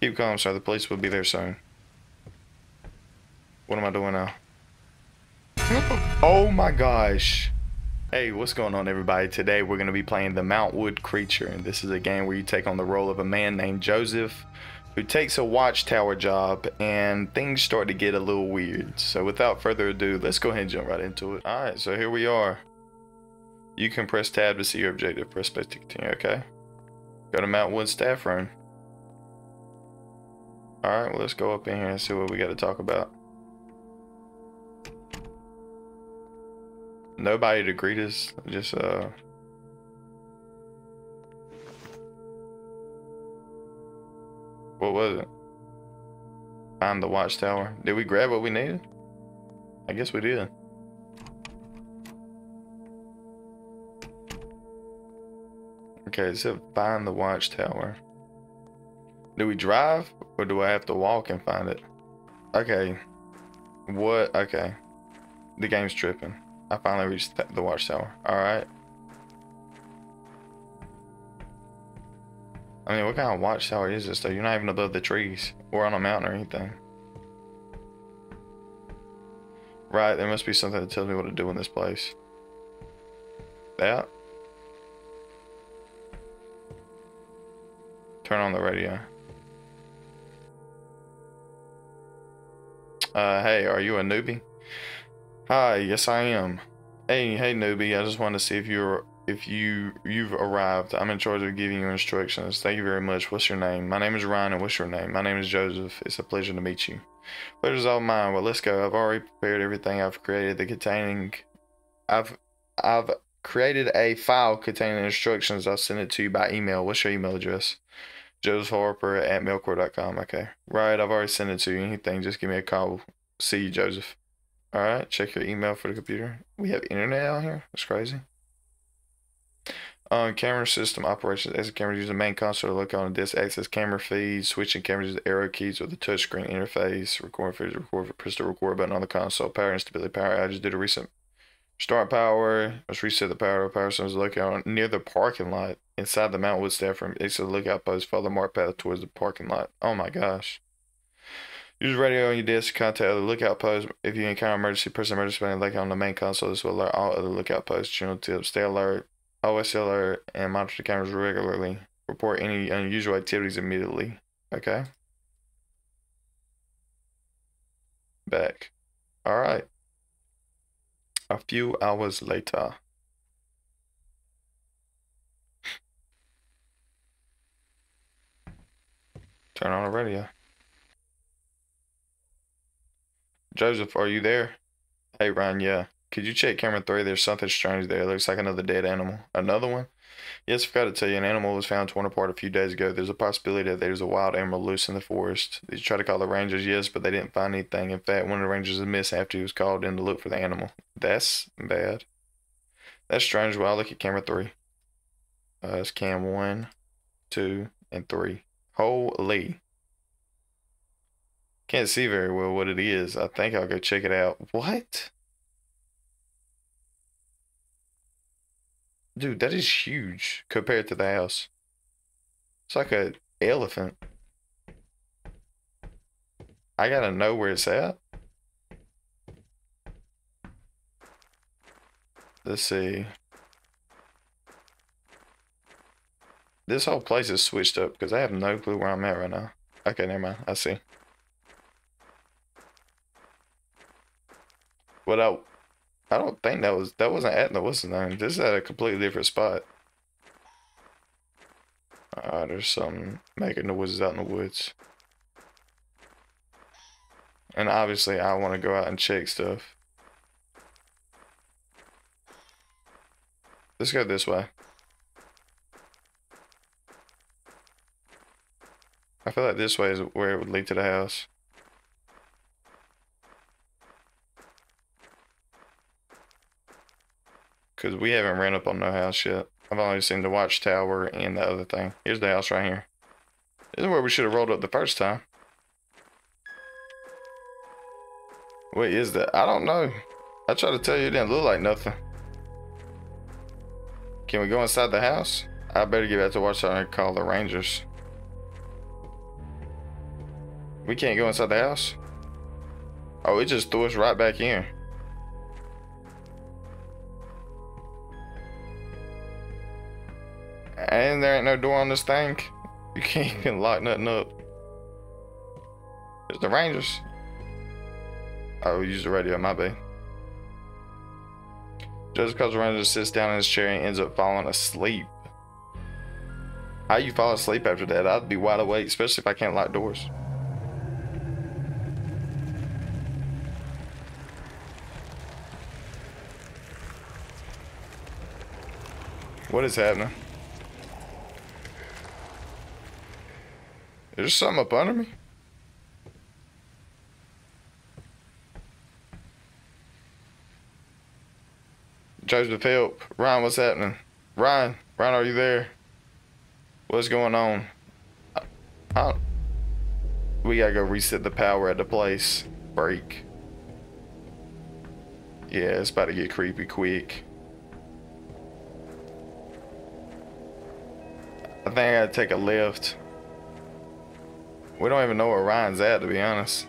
Keep calm, sir. The police will be there soon. What am I doing now? Oh my gosh. Hey, what's going on, everybody? Today we're going to be playing the Mountwood Creature, and this is a game where you take on the role of a man named Joseph who takes a watchtower job, and things start to get a little weird. So without further ado, let's go ahead and jump right into it. Alright, so here we are. You can press tab to see your objective, press space to continue, okay? Go to Mountwood's staff room. Alright, well, let's go up in here and see what we got to talk about. Nobody to greet us, just what was it? Find the watchtower. Did we grab what we needed? I guess we did. Okay, so find the watchtower. Do we drive or do I have to walk and find it? Okay. What? Okay. The game's tripping. I finally reached the watchtower. Alright. I mean, what kind of watchtower is this, though? You're not even above the trees or on a mountain or anything. Right, there must be something that tells me what to do in this place. That? Turn on the radio. Hey, are you a newbie? Hi, yes I am. Hey newbie, I just wanted to see if you've arrived. I'm in charge of giving you instructions. Thank you very much. What's your name? My name is Ryan, and what's your name? My name is Joseph. It's a pleasure to meet you. Pleasure's all mine. Well, let's go. I've already prepared everything. I've created a file containing instructions. I'll send it to you by email. What's your email address? Joseph Harper at mailcore.com. Okay. Right, I've already sent it to you. Anything, just give me a call. See you, Joseph. Alright, check your email for the computer. We have internet out here? That's crazy. Camera system operations. Exit camera. Use the main console to look on a disk. Access camera feeds. Switching cameras with arrow keys with the touchscreen interface. Record feeds. Record. Press the record button on the console. Power instability. Power outage due to recent start power. Must reset the power. Power systems lookout near the parking lot. Inside the Mountwood staff room. Exit the lookout post. Follow the marked path towards the parking lot. Oh my gosh. Use radio on your desk to contact other lookout posts. If you encounter emergency, press emergency button like on the main console. This will alert all other lookout posts. General tips. Stay alert, always stay alert, and monitor the cameras regularly. Report any unusual activities immediately. Okay? Back. Alright. A few hours later. Turn on the radio. Joseph, are you there? Hey, Ryan, yeah. Could you check camera 3? There's something strange there. It looks like another dead animal. Another one? Yes, I forgot to tell you. An animal was found torn apart a few days ago. There's a possibility that there's a wild animal loose in the forest. Did you try to call the rangers? Yes, but they didn't find anything. In fact, one of the rangers was missing after he was called in to look for the animal. That's bad. That's strange. Well, I'll look at camera 3. It's cam 1, 2, and 3. Holy. Can't see very well what it is. I think I'll go check it out. What? Dude, that is huge compared to the house. It's like an elephant. I gotta know where it's at. Let's see. This whole place is switched up because I have no clue where I'm at right now. Okay, never mind. I see. But I don't think that wasn't at the what's his name. This is at a completely different spot. There's something making noises out in the woods. And obviously I want to go out and check stuff. Let's go this way. I feel like this way is where it would lead to the house. Because we haven't ran up on no house yet. I've only seen the watchtower and the other thing. Here's the house right here. This is where we should have rolled up the first time. What is that? I don't know. I tried to tell you it didn't look like nothing. Can we go inside the house? I better get back to the watchtower and call the rangers. We can't go inside the house? Oh, it just threw us right back in. And there ain't no door on this thing. You can't even lock nothing up. It's the Rangers. Oh, we used the radio, my bad. Just because the Ranger sits down in his chair and ends up falling asleep. How you fall asleep after that? I'd be wide awake, especially if I can't lock doors. What is happening? There's something up under me. Joseph help. Ryan, what's happening? Ryan, are you there? What's going on? We gotta go reset the power at the place. Break. Yeah, it's about to get creepy quick. I think I gotta take a left. We don't even know where Ryan's at, to be honest.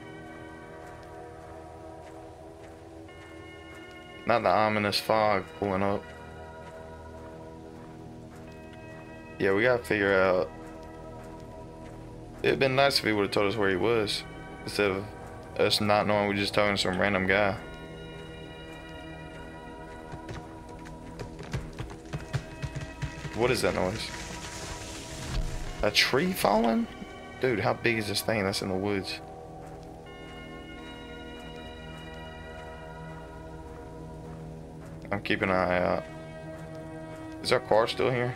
Not the ominous fog pulling up. Yeah, we gotta figure out. It'd been nice if he would have told us where he was, instead of us not knowing we just talking to some random guy. What is that noise? A tree falling? Dude, how big is this thing that's in the woods? I'm keeping an eye out. Is our car still here?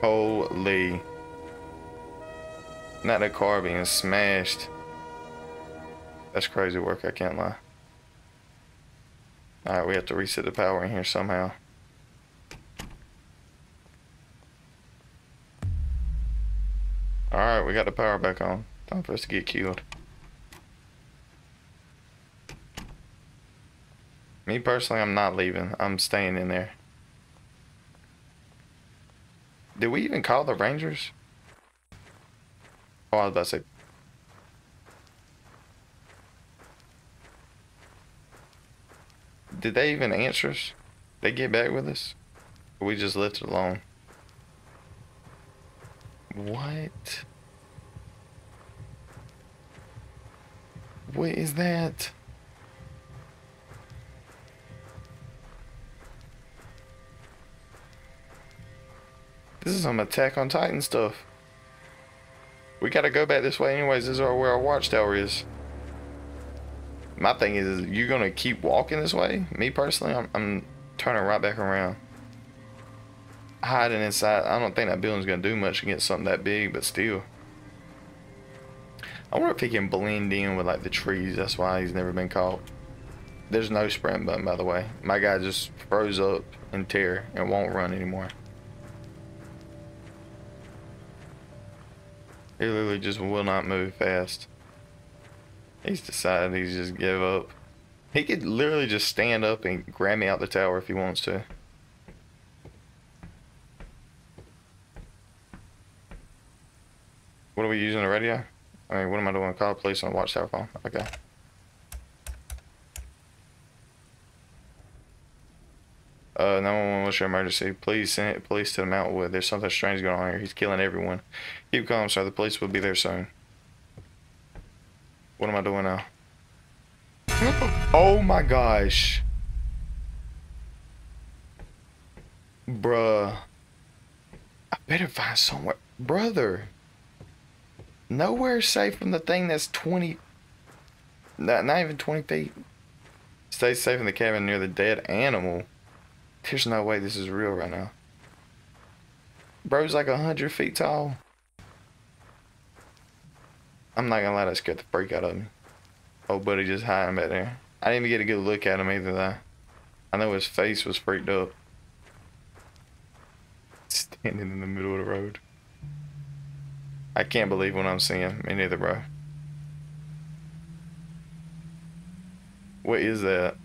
Holy. Not the car being smashed. That's crazy work, I can't lie. Alright, we have to reset the power in here somehow. Alright, we got the power back on. Time for us to get killed. Me personally, I'm not leaving. I'm staying in there. Did we even call the Rangers? Oh, I was about to say. Did they even answer us? They get back with us? Or we just left it alone? What? What is that? This is some Attack on Titan stuff. We gotta go back this way anyways. This is where our watchtower is. My thing is you gonna keep walking this way? Me personally, I'm turning right back around. Hiding inside. I don't think that building's gonna do much against something that big, but still. I wonder if he can blend in with like the trees. That's why he's never been caught. There's no sprint button, by the way. My guy just froze up in terror and won't run anymore. He literally just will not move fast. He's decided he's just give up. He could literally just stand up and grab me out the tower if he wants to. What are we using the radio? I mean, what am I doing? Call the police on the watchtower phone. Okay. No one wants your emergency. Please send police to the Mountwood. There's something strange going on here. He's killing everyone. Keep calm, sir. The police will be there soon. What am I doing now? Oh my gosh. Bruh. I better find somewhere. Brother. Nowhere safe from the thing that's 20. Not even 20 feet. Stay safe in the cabin near the dead animal. There's no way this is real right now. Bro's like 100 feet tall. I'm not gonna lie, that scared the freak out of me. Old buddy just hiding back there. I didn't even get a good look at him either though. I know his face was freaked up. Standing in the middle of the road. I can't believe what I'm seeing. Me neither, bro. What is that?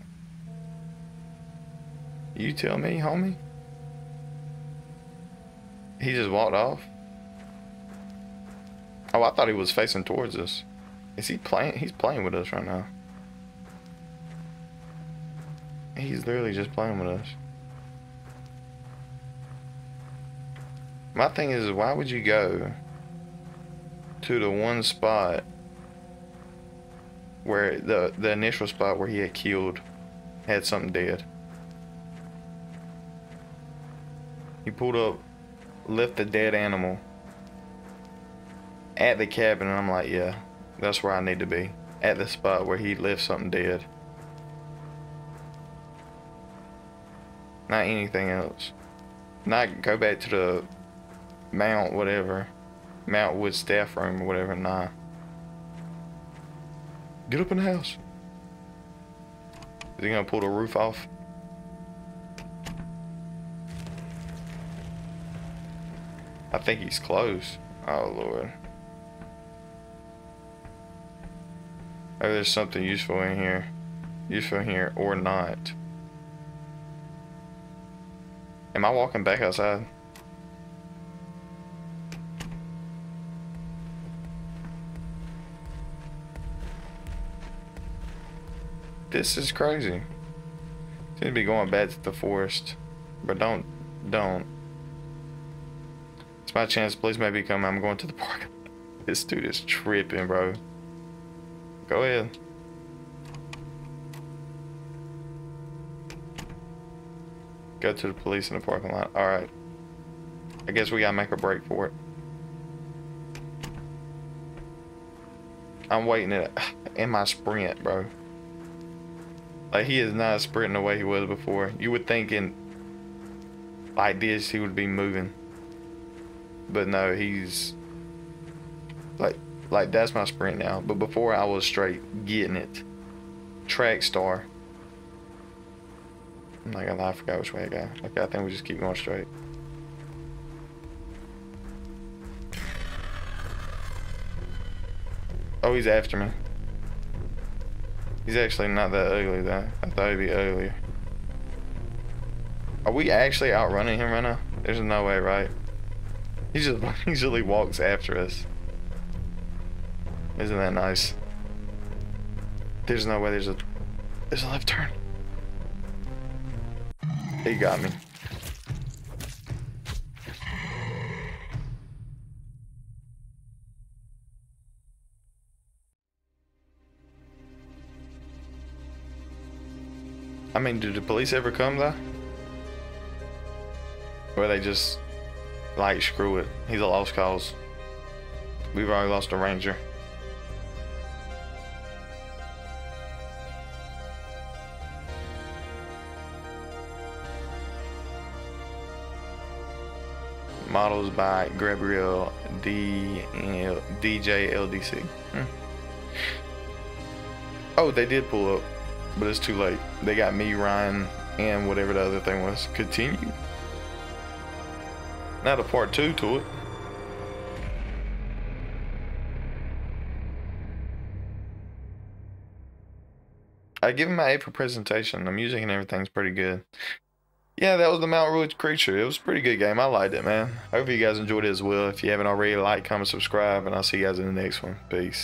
You tell me, homie. He just walked off. Oh, I thought he was facing towards us. Is he playing? He's playing with us right now. He's literally just playing with us. My thing is, why would you go to the one spot where the initial spot where he had killed had something dead? He pulled up, left the dead animal at the cabin, and I'm like, yeah, that's where I need to be, at the spot where he left something dead. Not anything else. Not go back to the Mountwood staff room or whatever. Nah. Get up in the house. Is he gonna pull the roof off? I think he's close. Oh Lord. Maybe there's something useful in here. Useful in here or not. Am I walking back outside? This is crazy. Seem to be going back to the forest, but don't. It's my chance. Please make me come. I'm going to the park. This dude is tripping, bro. Go ahead. Go to the police in the parking lot. Alright. I guess we gotta make a break for it. I'm waiting it in my sprint, bro. Like, he is not sprinting the way he was before. You would think in like this he would be moving. But no, he's like that's my sprint now. But before I was straight getting it. Track star. I'm not gonna lie, I forgot which way I got. Okay, I think we just keep going straight. Oh, he's after me. He's actually not that ugly though. I thought he'd be uglier. Are we actually outrunning him right now? There's no way, right? He just usually walks after us. Isn't that nice? There's no way. There's a left turn. He got me. I mean, did the police ever come though? Or they just like, screw it. He's a lost cause. We've already lost a ranger. Models by Gabriel, DJ LDC. Oh, they did pull up, but it's too late. They got me, Ryan, and whatever the other thing was. Continue. Not a part two to it. I give him my A for presentation. The music and everything's pretty good. Yeah, that was the Mountwood Creature. It was a pretty good game. I liked it, man. I hope you guys enjoyed it as well. If you haven't already, like, comment, subscribe, and I'll see you guys in the next one. Peace.